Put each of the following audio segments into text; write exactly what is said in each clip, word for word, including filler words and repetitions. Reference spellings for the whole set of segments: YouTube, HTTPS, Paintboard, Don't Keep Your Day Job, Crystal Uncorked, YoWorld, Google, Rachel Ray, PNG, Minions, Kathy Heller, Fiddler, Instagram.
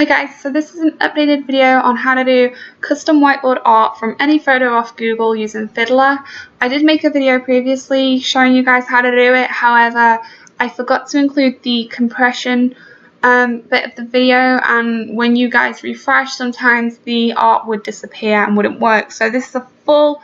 Hi guys, so this is an updated video on how to do custom whiteboard art from any photo off Google using Fiddler. I did make a video previously showing you guys how to do it, however I forgot to include the compression um, bit of the video, and when you guys refresh sometimes the art would disappear and wouldn't work. So this is a full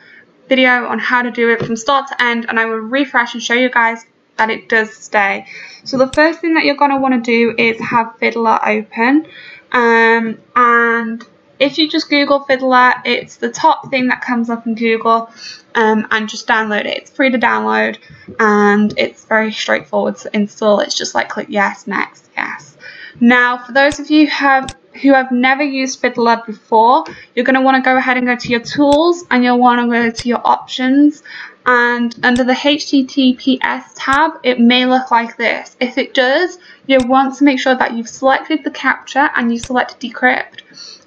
video on how to do it from start to end, and I will refresh and show you guys that it does stay. So the first thing that you're going to want to do is have Fiddler open. Um, and if you just Google Fiddler, it's the top thing that comes up in Google, um, and just download it. It's free to download and it's very straightforward to install. It's just like click yes, next, yes. Now for those of you have, who have never used Fiddler before, you're going to want to go ahead and go to your tools, and you'll want to go to your options, and under the H T T P S tab it may look like this. If it does, you'll want to make sure that you've selected the capture and you select decrypt,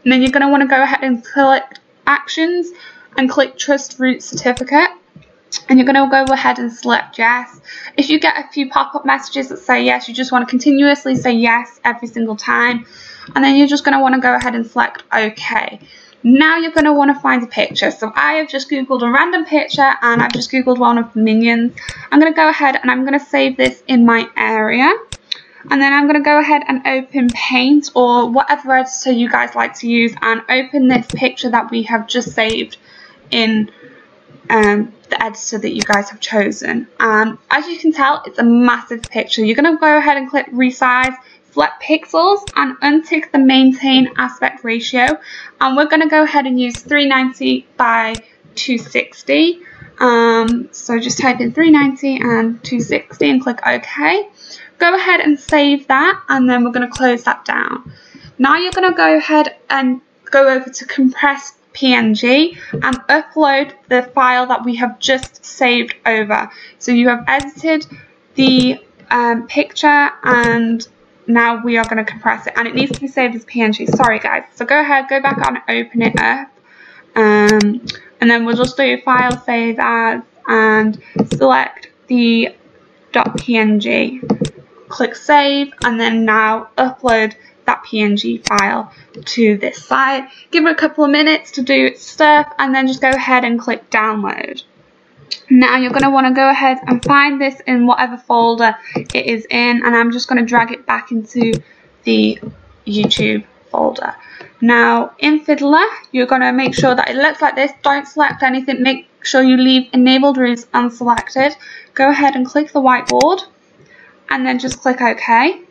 and then you're going to want to go ahead and select actions and click trust root certificate, and you're going to go ahead and select yes. If you get a few pop-up messages that say yes, you just want to continuously say yes every single time, and then you're just going to want to go ahead and select OK. Now you're going to want to find a picture. So I have just Googled a random picture, and I've just Googled one of the minions. I'm going to go ahead and I'm going to save this in my area, and then I'm going to go ahead and open Paint or whatever editor you guys like to use, and open this picture that we have just saved in um, the editor that you guys have chosen. And um, as you can tell, it's a massive picture. You're going to go ahead and click resize, select pixels, and untick the maintain aspect ratio, and we're going to go ahead and use three ninety by two sixty. Um, so just type in three ninety and two sixty and click OK. Go ahead and save that, and then we're going to close that down. Now you're going to go ahead and go over to compress P N G and upload the file that we have just saved over. So you have edited the um, picture, and now we are going to compress it, and it needs to be saved as P N G. Sorry guys. So go ahead, go back on, open it up, um, and then we'll just do file save as and select the .png, click save, and then now upload that P N G file to this site. Give it a couple of minutes to do its stuff, and then just go ahead and click download. Now you're going to want to go ahead and find this in whatever folder it is in, and I'm just going to drag it back into the YouTube folder. Now in Fiddler, you're going to make sure that it looks like this. Don't select anything. Make sure you leave enabled rules unselected. Go ahead and click the whiteboard, and then just click OK.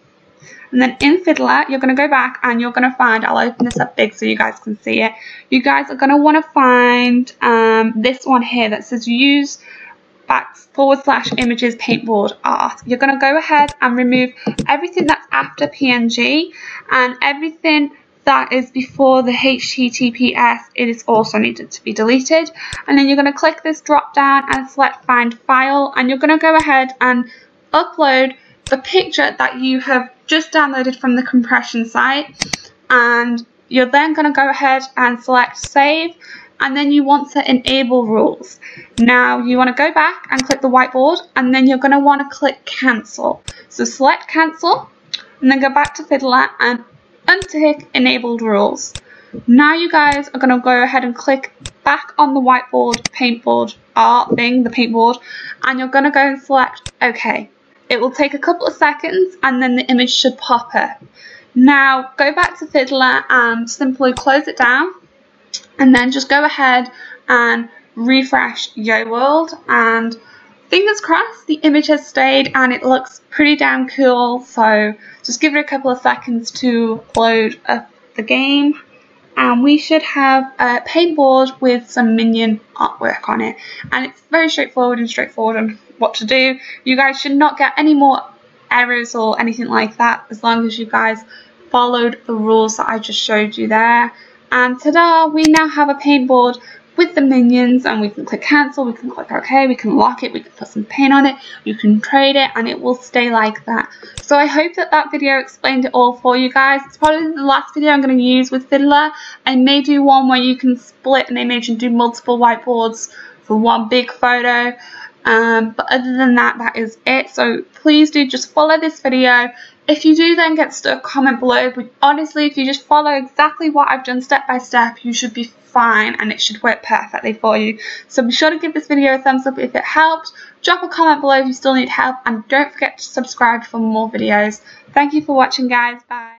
And then in Fiddler, you're going to go back and you're going to find, I'll open this up big so you guys can see it. You guys are going to want to find um, this one here that says use back forward slash images paintboard art. You're going to go ahead and remove everything that's after P N G, and everything that is before the H T T P S, it is also needed to be deleted. And then you're going to click this drop down and select find file, and you're going to go ahead and upload the picture that you have just downloaded from the compression site, and you're then going to go ahead and select save, and then you want to enable rules. Now you want to go back and click the whiteboard, and then you're going to want to click cancel. So select cancel, and then go back to Fiddler and untick enabled rules. Now you guys are going to go ahead and click back on the whiteboard paintboard art thing, the paintboard, and you're going to go and select OK. It will take a couple of seconds, and then the image should pop up. Now go back to Fiddler and simply close it down, and then just go ahead and refresh YoWorld, and fingers crossed the image has stayed and it looks pretty damn cool. So just give it a couple of seconds to load up the game, and we should have a paintboard with some minion artwork on it, and it's very straightforward and straightforward on what to do. You guys should not get any more errors or anything like that, as long as you guys followed the rules that I just showed you there. And ta-da, we now have a paintboard with the minions, and we can click cancel, we can click OK, we can lock it, we can put some paint on it, you can trade it, and it will stay like that. So I hope that that video explained it all for you guys. It's probably the last video I'm going to use with Fiddler. I may do one where you can split an image and do multiple whiteboards for one big photo, um, but other than that, that is it. So please do just follow this video. If you do then get stuck, comment below, but honestly, if you just follow exactly what I've done step by step, you should be fine and it should work perfectly for you. So be sure to give this video a thumbs up if it helped, drop a comment below if you still need help, and don't forget to subscribe for more videos. Thank you for watching, guys. Bye.